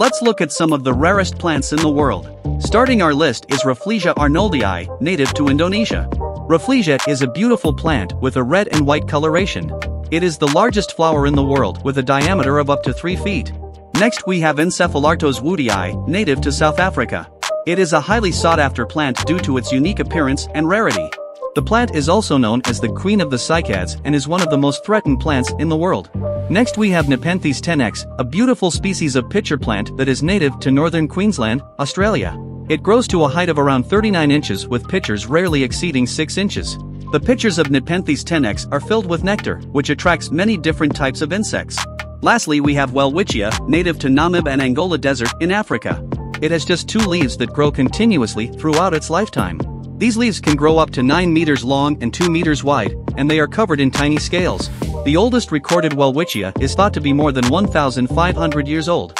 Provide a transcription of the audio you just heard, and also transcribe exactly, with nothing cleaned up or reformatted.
Let's look at some of the rarest plants in the world. Starting our list is Rafflesia arnoldii, native to Indonesia. Rafflesia is a beautiful plant with a red and white coloration. It is the largest flower in the world with a diameter of up to three feet. Next we have Encephalartos woodii, native to South Africa. It is a highly sought-after plant due to its unique appearance and rarity. The plant is also known as the queen of the cycads and is one of the most threatened plants in the world. Next we have Nepenthes tenax, a beautiful species of pitcher plant that is native to northern Queensland, Australia. It grows to a height of around thirty-nine inches with pitchers rarely exceeding six inches. The pitchers of Nepenthes tenax are filled with nectar, which attracts many different types of insects. Lastly we have Welwitschia, native to Namib and Angola desert in Africa. It has just two leaves that grow continuously throughout its lifetime. These leaves can grow up to nine meters long and two meters wide, and they are covered in tiny scales. The oldest recorded Welwitschia is thought to be more than one thousand five hundred years old.